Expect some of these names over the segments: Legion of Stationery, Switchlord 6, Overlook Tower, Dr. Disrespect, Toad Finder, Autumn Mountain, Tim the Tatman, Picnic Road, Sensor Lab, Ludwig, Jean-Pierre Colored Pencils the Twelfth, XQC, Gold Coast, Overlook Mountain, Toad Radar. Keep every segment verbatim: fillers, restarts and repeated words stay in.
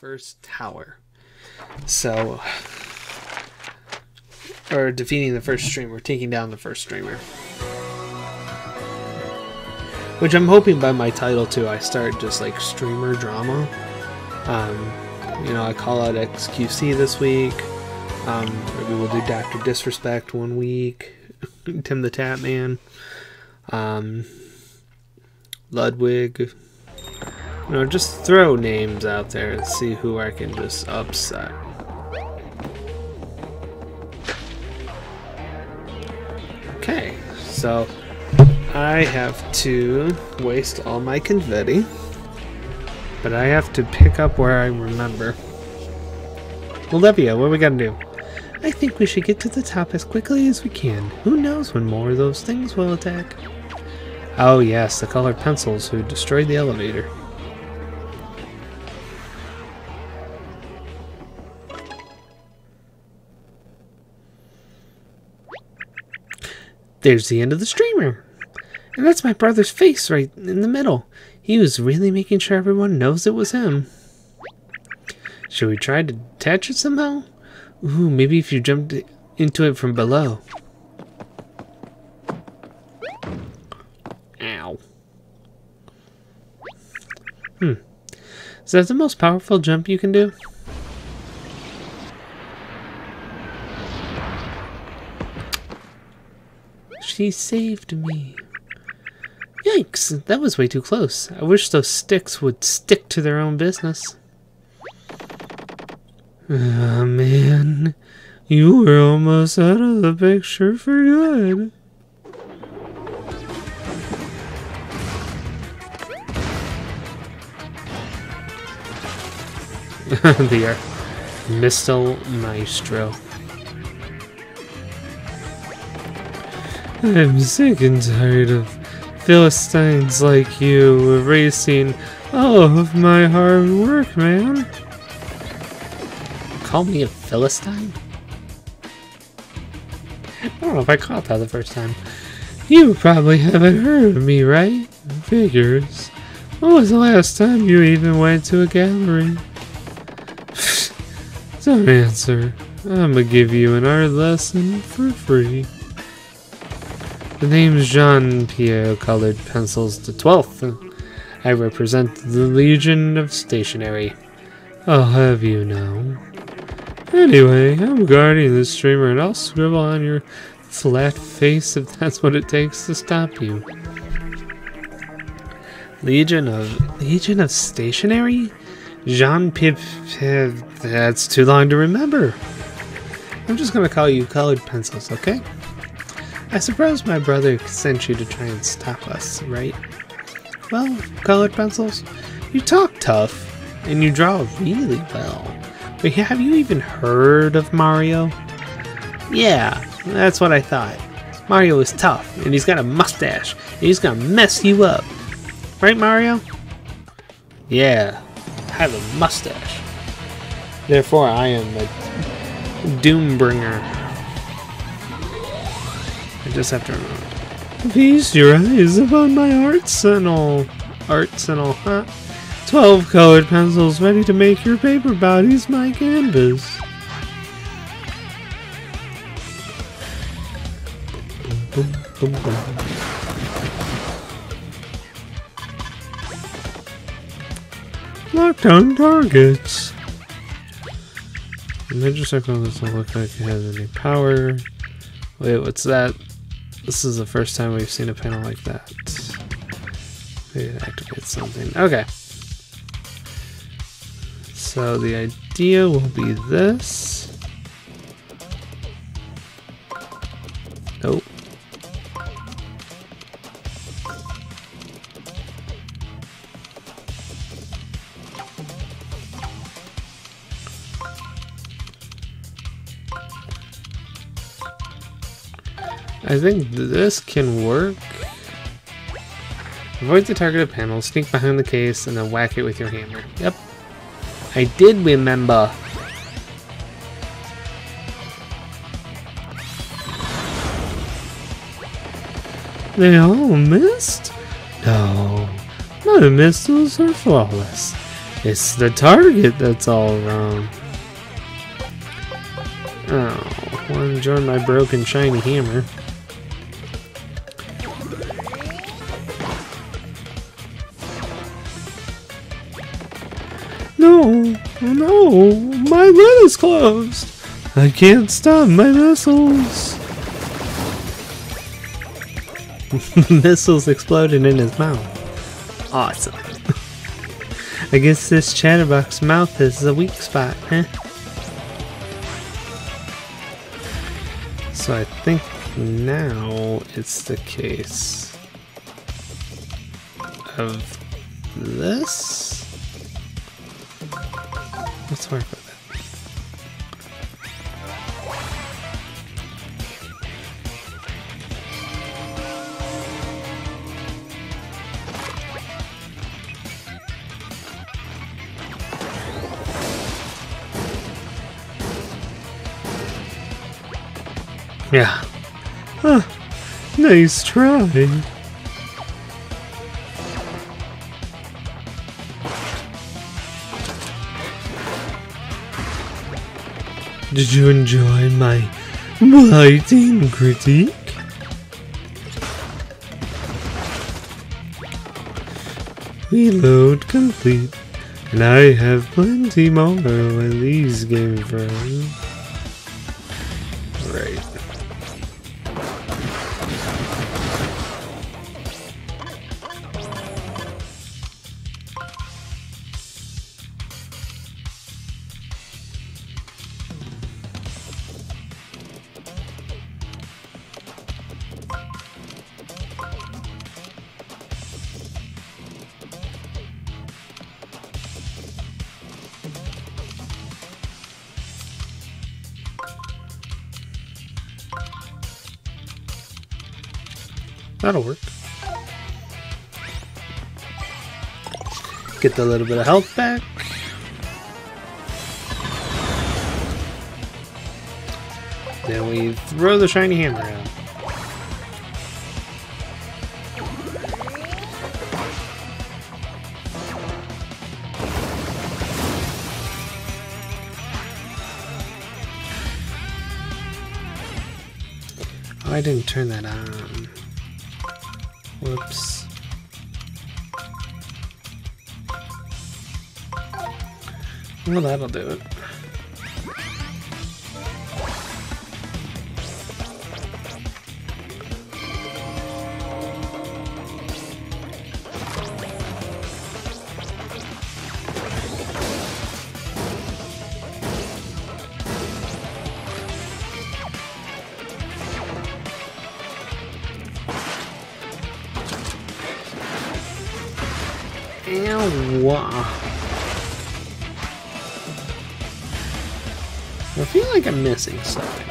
first tower. So, or defeating the first streamer, taking down the first streamer. Which I'm hoping by my title too, I start just like streamer drama. Um, you know, I call out X Q C this week. Um, maybe we'll do Doctor Disrespect one week. Tim the Tatman. Um, Ludwig. You know, just throw names out there and see who I can just upset. Okay, so I have to waste all my confetti, but I have to pick up where I remember. Olivia, what are we gonna do? I think we should get to the top as quickly as we can. Who knows when more of those things will attack? Oh yes, the colored pencils who destroyed the elevator. There's the end of the streamer. And that's my brother's face right in the middle. He was really making sure everyone knows it was him. Should we try to detach it somehow? Ooh, maybe if you jumped into it from below. Ow. Hmm. Is that the most powerful jump you can do? She saved me. Yikes, that was way too close. I wish those sticks would stick to their own business. Ah, oh, man. You were almost out of the picture for good. They are Missile Maestro. I'm sick and tired of Philistines like you erasing all of my hard work, man. Call me a Philistine? I don't know if I caught that the first time. You probably haven't heard of me, right? Figures. When was the last time you even went to a gallery? Don't answer. I'm gonna give you an art lesson for free. The name's Jean-Pierre Colored Pencils the Twelfth. I represent the Legion of Stationery. I'll have you know. Anyway, I'm guarding this streamer and I'll scribble on your flat face if that's what it takes to stop you. Legion of... Legion of Stationery? Jean-Pip... That's too long to remember. I'm just gonna call you Colored Pencils, okay? I suppose my brother sent you to try and stop us, right? Well, Colored Pencils, you talk tough, and you draw really well. But have you even heard of Mario? Yeah, that's what I thought. Mario is tough, and he's got a mustache, and he's gonna mess you up. Right, Mario? Yeah, I have a mustache. Therefore, I am a doombringer. I just have to remember. Feast your eyes upon my arsenal. Arsenal, huh? Twelve colored pencils ready to make your paper bodies my canvas. Boom, boom, boom, boom. Locked on targets. The major circle doesn't look like it has any power. Wait, what's that? This is the first time we've seen a panel like that. Maybe it activates something. Okay. So the idea will be this. Nope. I think this can work. Avoid the targeted panel, sneak behind the case, and then whack it with your hammer. Yep. I did remember. They all missed? No. None of the missiles are flawless. It's the target that's all wrong. Oh, I want to join my broken shiny hammer. No, no, my lid is closed. I can't stop my missiles. Missiles exploded in his mouth. Awesome. I guess this chatterbox mouth is a weak spot, huh? So I think now it's the case of this. Let's work with it. Yeah. Huh. Nice try. Did you enjoy my biting critique? Reload complete, and I have plenty more where these came from. Right. That'll work. Get a little bit of health back. Then we throw the shiny hammer out. Oh, I didn't turn that on. Whoops. Well, that'll do it. I feel like I'm missing something.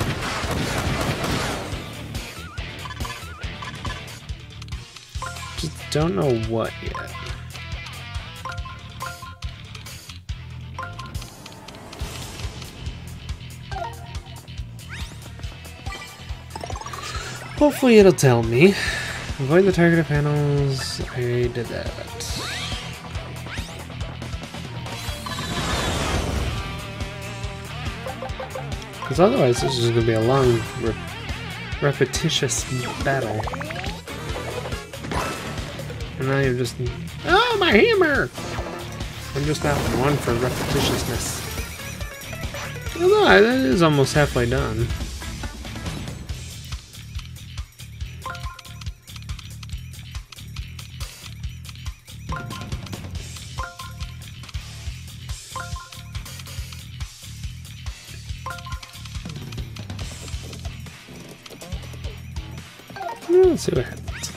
Just don't know what yet. Hopefully it'll tell me. Avoid the targeted panels. I did that. Because otherwise this is going to be a long, re repetitious battle. And now you're just... Oh, my hammer! I'm just not one for repetitiousness. Although, I, that is almost halfway done. Let's see what happens.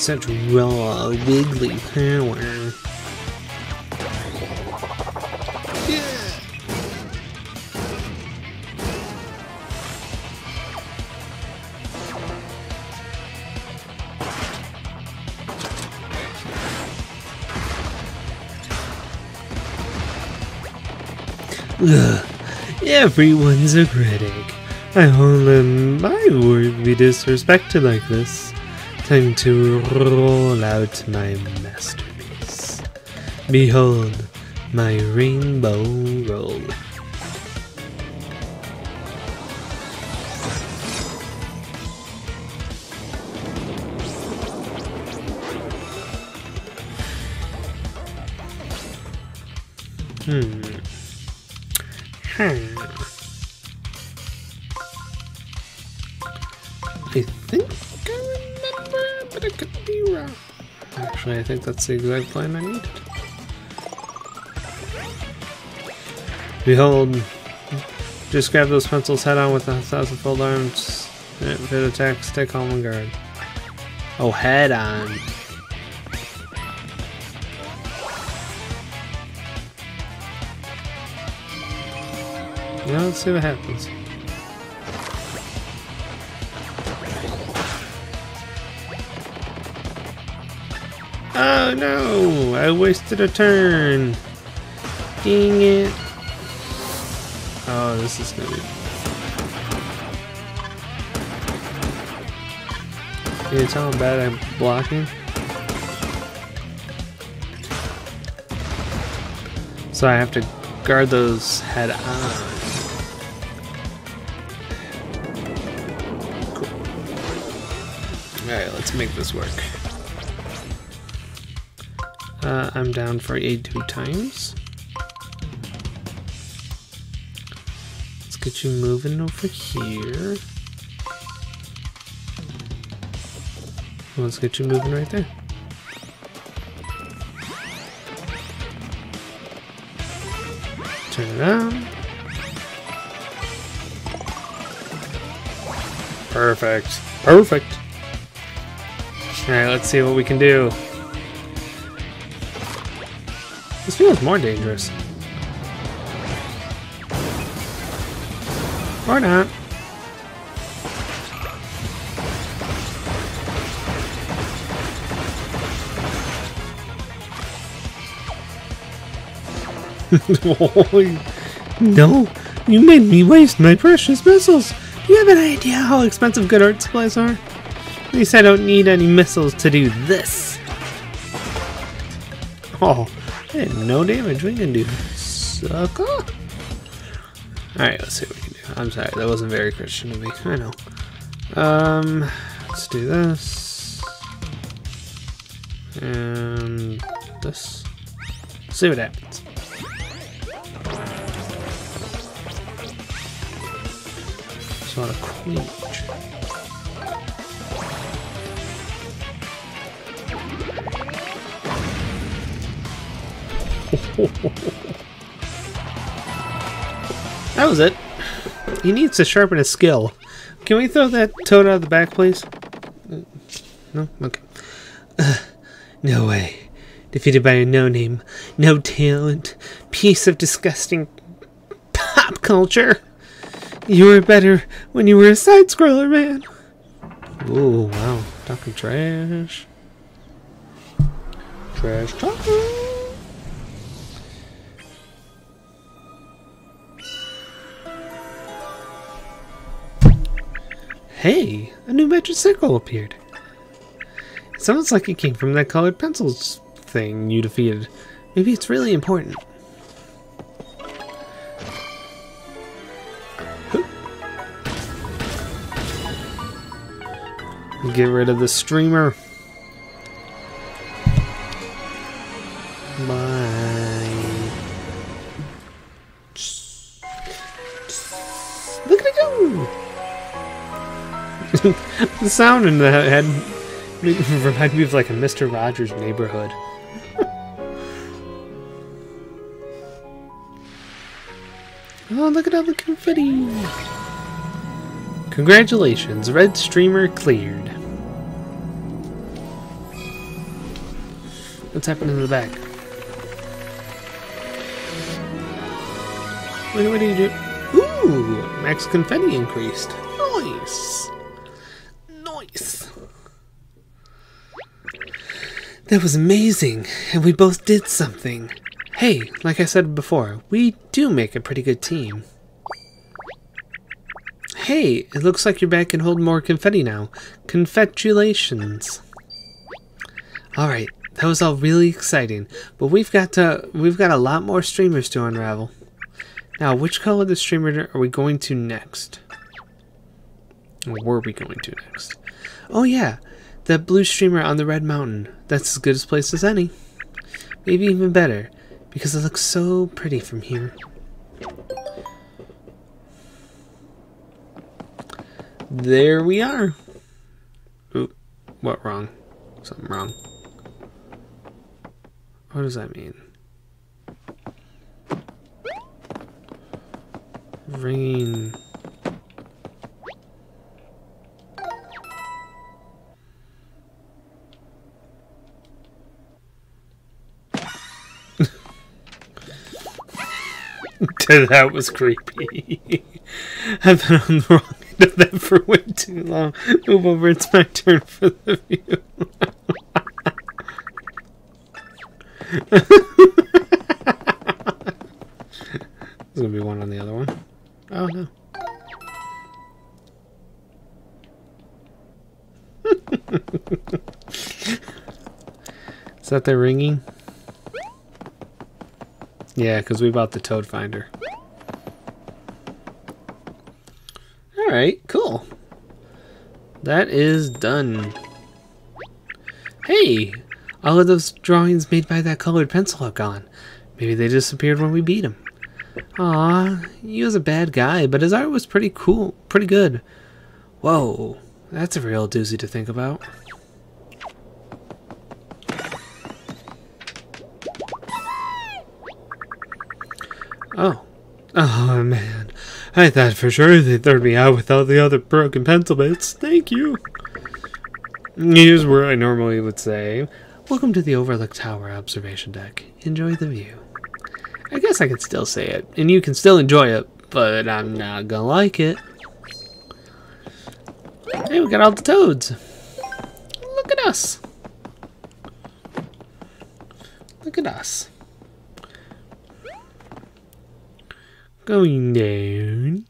Such raw, wiggly power. Yeah. Ugh, everyone's a critic. I hold them, I would be disrespected like this. Time to roll out my masterpiece. Behold, my rainbow roll. Hmm. Hmm. I think I remember, but I could be wrong. Actually, I think that's the exact line I needed. Behold, just grab those pencils head on with a thousand fold arms. Fit attack, stick on one guard. Oh, head on. Now let's see what happens. Oh no! I wasted a turn! Dang it! Oh, this is gonna be... Can you tell how bad I'm blocking? So I have to guard those head on. Alright, let's make this work. Uh, I'm down for A two times. Let's get you moving over here. Let's get you moving right there. Turn it on. Perfect. Perfect. Alright, let's see what we can do. This feels more dangerous. Or not. No, you made me waste my precious missiles. Do you have an idea how expensive good art supplies are? At least I don't need any missiles to do this. Oh, I did no damage we can do. Sucker. Alright, let's see what we can do. I'm sorry, that wasn't very Christian of me. I know. Um, let's do this. And this. Let's see what happens. Just want a quench. That was it. He needs to sharpen his skill. Can we throw that toad out of the back, please? No? Okay. Uh, no way. Defeated by a no-name, no-talent, piece of disgusting pop culture. You were better when you were a side-scroller, man. Oh, wow. Talking trash. Trash talking. Hey, a new magic circle appeared. It sounds like it came from that colored pencils thing you defeated. Maybe it's really important. Get rid of the streamer. Bye. Look at it go! The sound in the head reminded me of like a Mister Rogers' Neighborhood. Oh, look at all the confetti! Congratulations, Red Streamer cleared. What's happening in the back? Wait, what do you do? Ooh, max confetti increased. Nice. That was amazing, and we both did something. Hey, like I said before, we do make a pretty good team. Hey, it looks like your bag can hold more confetti now. Congratulations. Alright, that was all really exciting, but we've got to we've got a lot more streamers to unravel. Now, which color of the streamer are we going to next? Or were we going to next? Oh yeah, the blue streamer on the red mountain. That's as good a place as any. Maybe even better, because it looks so pretty from here. There we are. Oop, what wrong? Something wrong. What does that mean? Ringing. That was creepy. I've been on the wrong end of that for way too long. Move over, it's my turn for the view. There's gonna be one on the other one. Oh no. Is that the ringing? Yeah, because we bought the Toad Finder. Alright, cool. That is done. Hey! All of those drawings made by that colored pencil are gone. Maybe they disappeared when we beat him. Aw, he was a bad guy, but his art was pretty cool, pretty good. Whoa, that's a real doozy to think about. Oh. Oh, man. I thought for sure they'd throw me out with all the other broken pencil bits. Thank you. Here's where I normally would say, welcome to the Overlook Tower observation deck. Enjoy the view. I guess I could still say it, and you can still enjoy it, but I'm not gonna like it. Hey, we got all the toads. Look at us. Look at us. Going down.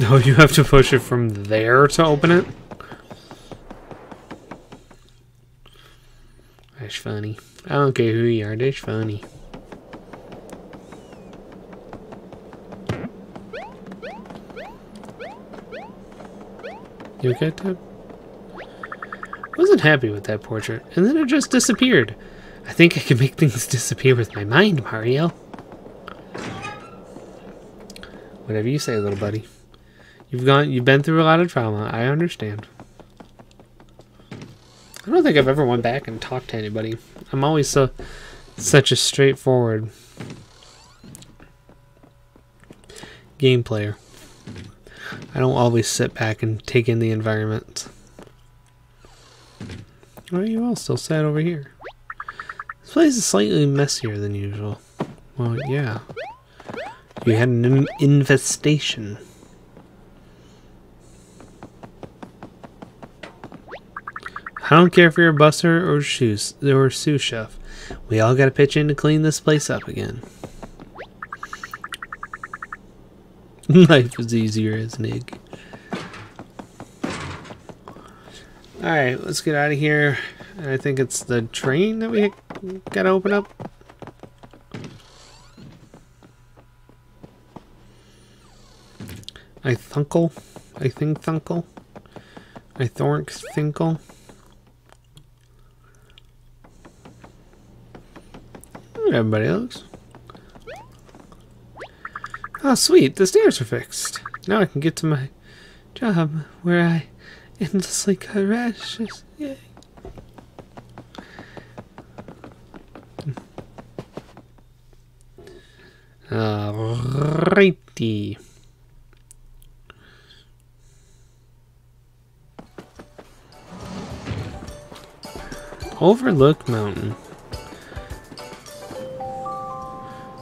Oh, you have to push it from there to open it? That's funny. I don't care who you are, that's funny. You okay, Tab? Wasn't happy with that portrait, and then it just disappeared. I think I can make things disappear with my mind, Mario. Whatever you say, little buddy. You've gone. You've been through a lot of trauma. I understand. I don't think I've ever went back and talked to anybody. I'm always so such a straightforward game player. I don't always sit back and take in the environment. Why are you all still sat over here? This place is slightly messier than usual. Well, yeah. We had an in infestation. I don't care if you're a busser or shoes or sous chef. We all gotta pitch in to clean this place up again. Life is easier, isn't it? Alright, let's get out of here. I think it's the train that we gotta open up. I thunkle. I think thunkle. I thork thinkle. Everybody else. Oh, sweet. The stairs are fixed. Now I can get to my job where I endlessly cut rashes. Yay. Alrighty. Overlook Mountain.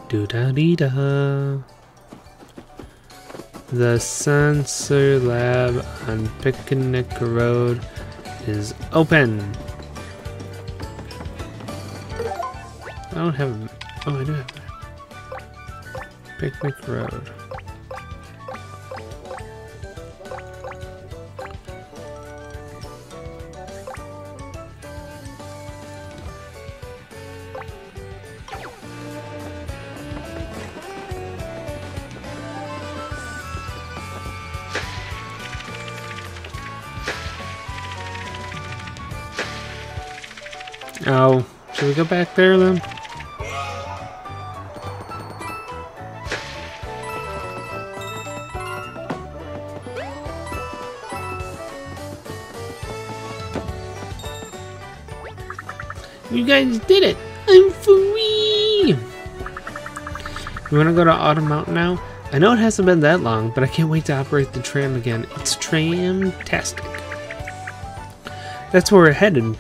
Do da dee da. The Sensor Lab on Picnic Road is open. I don't have... Oh, I do have that. Picnic Road. Oh, should we go back there then? You guys did it! I'm free! You wanna go to Autumn Mountain now? I know it hasn't been that long, but I can't wait to operate the tram again. It's tram-tastic. That's where we're headed.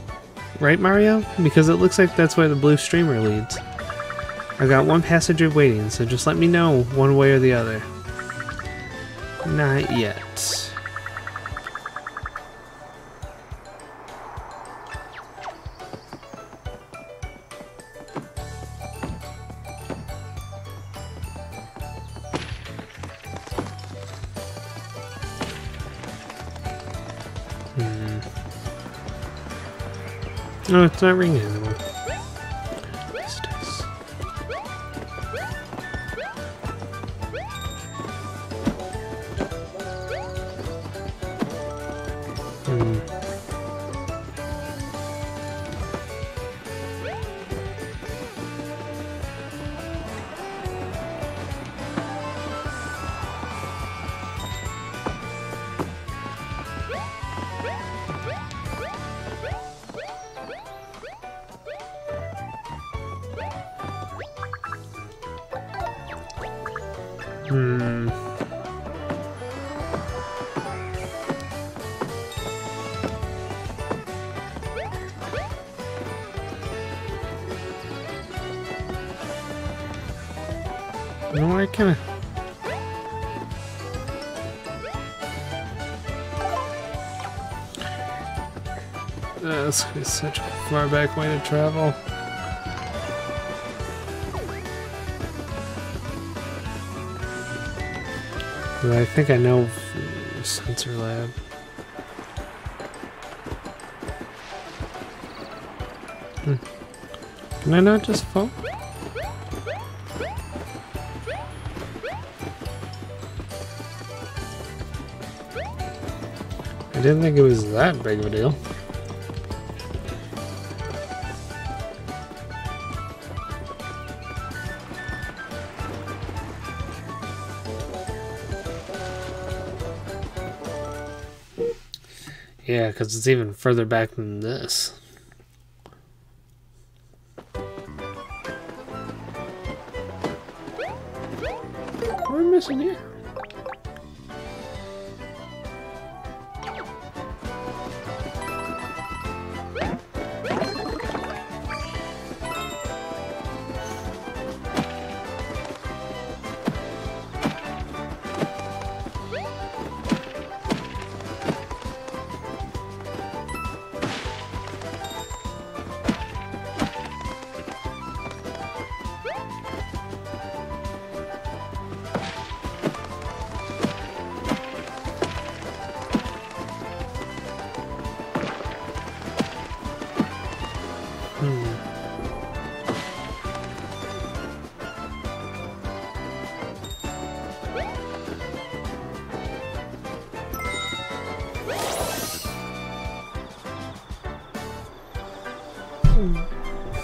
Right, Mario? Because it looks like that's where the blue streamer leads. I got one passenger waiting, so just let me know one way or the other. Not yet. No, it's not ringing anymore. What is this? Hmm. No, I kinda... This is such a far back way to travel. I think I know Sensor Lab. Hmm. Can I not just fall? I didn't think it was that big of a deal. Yeah, because it's even further back than this. We're missing here.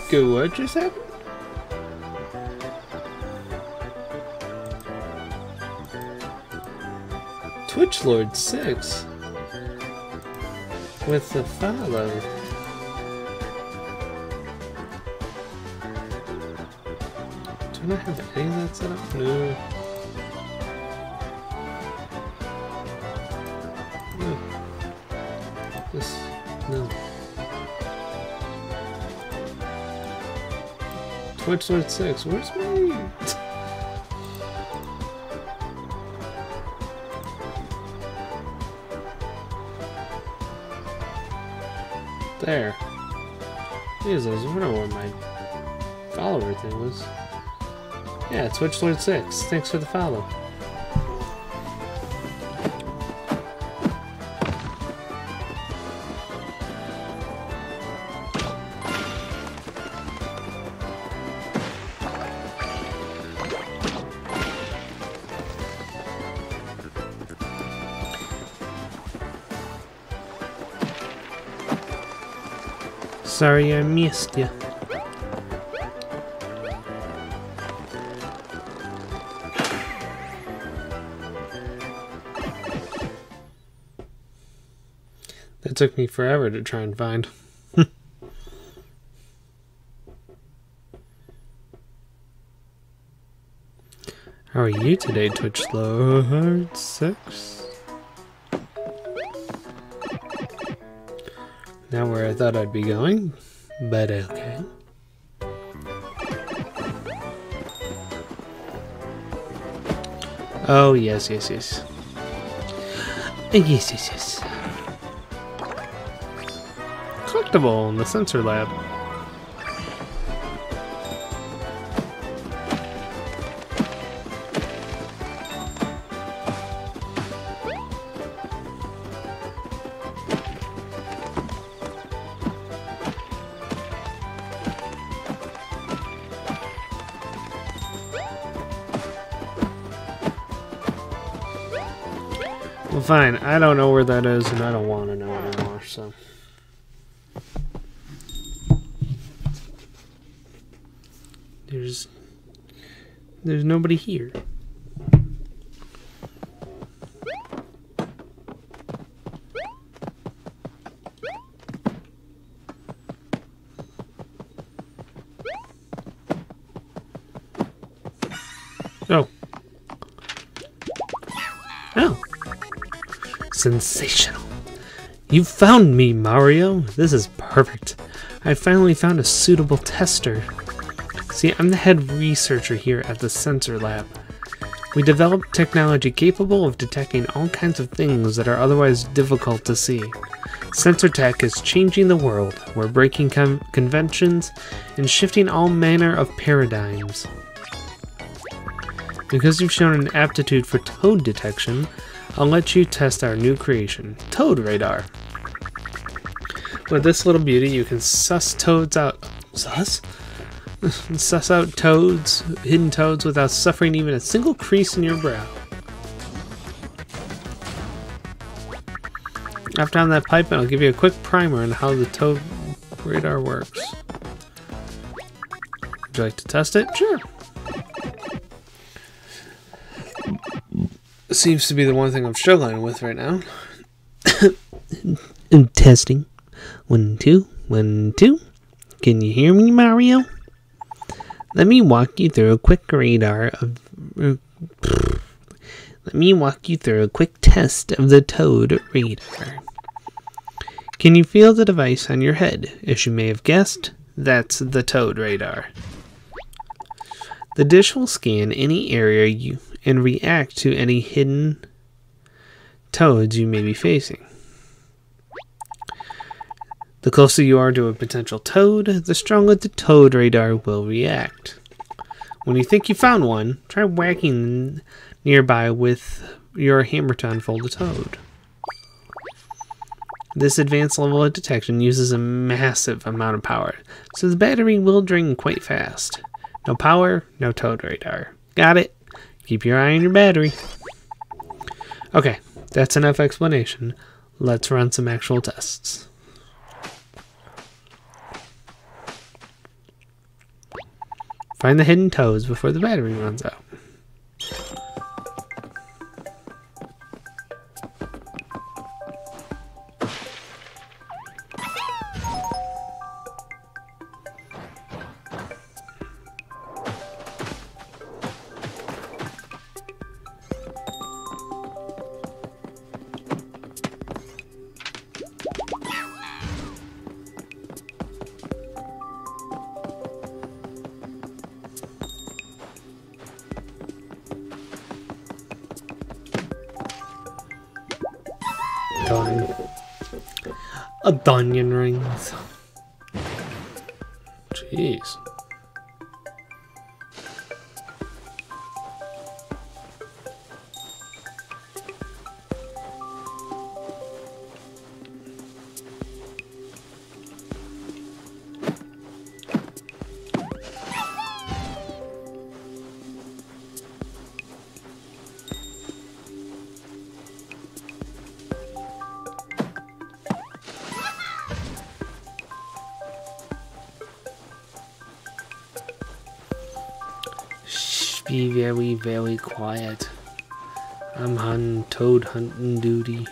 Good, what just happened? Switchlord six with the follow. Do I have any of that set up? No. No. This no. Switchlord six, where's my... There. Jeez, I was wondering where my follower thing was. Yeah, it's Switchlord six. Thanks for the follow. Sorry I missed you. That took me forever to try and find. How are you today, Switchlord six? Not where I thought I'd be going, but okay. Oh, yes, yes, yes. Yes, yes, yes. Collectible in the Sensor Lab. Fine, I don't know where that is, and I don't want to know anymore, so. There's... There's nobody here. Sensational. You found me, Mario. This is perfect. I finally found a suitable tester. See, I'm the head researcher here at the Sensor Lab. We developed technology capable of detecting all kinds of things that are otherwise difficult to see. Sensor tech is changing the world. We're breaking con conventions and shifting all manner of paradigms. Because you've shown an aptitude for toad detection, I'll let you test our new creation, Toad Radar. With this little beauty, you can suss toads out, suss? suss out toads, hidden toads, without suffering even a single crease in your brow. After on that pipe, I'll give you a quick primer on how the Toad Radar works. Would you like to test it? Sure. Seems to be the one thing I'm struggling with right now. Testing. One, two, one, two. Can you hear me, Mario? Let me walk you through a quick radar of... Uh, let me walk you through a quick test of the Toad Radar. Can you feel the device on your head? As you may have guessed, that's the Toad Radar. The dish will scan any area you... and react to any hidden toads you may be facing. The closer you are to a potential toad, the stronger the Toad Radar will react. When you think you found one, try whacking nearby with your hammer to unfold a toad. This advanced level of detection uses a massive amount of power, so the battery will drain quite fast. No power, no Toad Radar. Got it? Keep your eye on your battery. Okay, that's enough explanation. Let's run some actual tests. Find the hidden toads before the battery runs out. A Dunyan rings. Jeez. Be very, very quiet. I'm on toad hunting duty.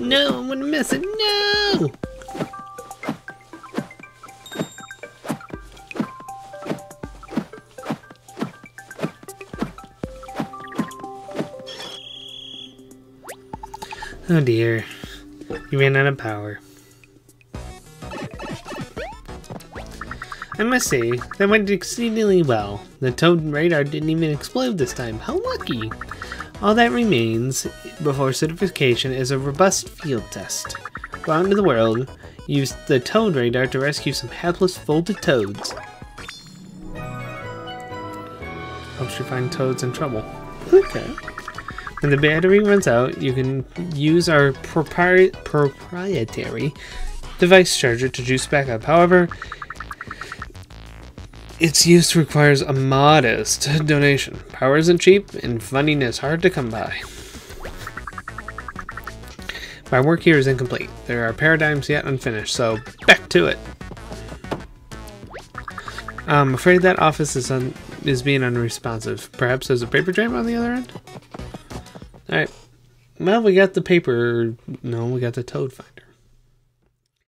No, I'm gonna miss it. No! Oh dear. You ran out of power. I must say, that went exceedingly well. The Toad Radar didn't even explode this time. How lucky! All that remains before certification is a robust field test. Go out into the world, use the Toad Radar to rescue some hapless folded toads. Helps you find toads in trouble. Okay. When the battery runs out, you can use our propri proprietary device charger to juice back up. However, its use requires a modest donation. Power isn't cheap, and funding is hard to come by. My work here is incomplete. There are paradigms yet unfinished, so back to it. I'm afraid that office is un is being unresponsive. Perhaps there's a paper jam on the other end? Alright. Well, we got the paper... No, we got the Toad Finder.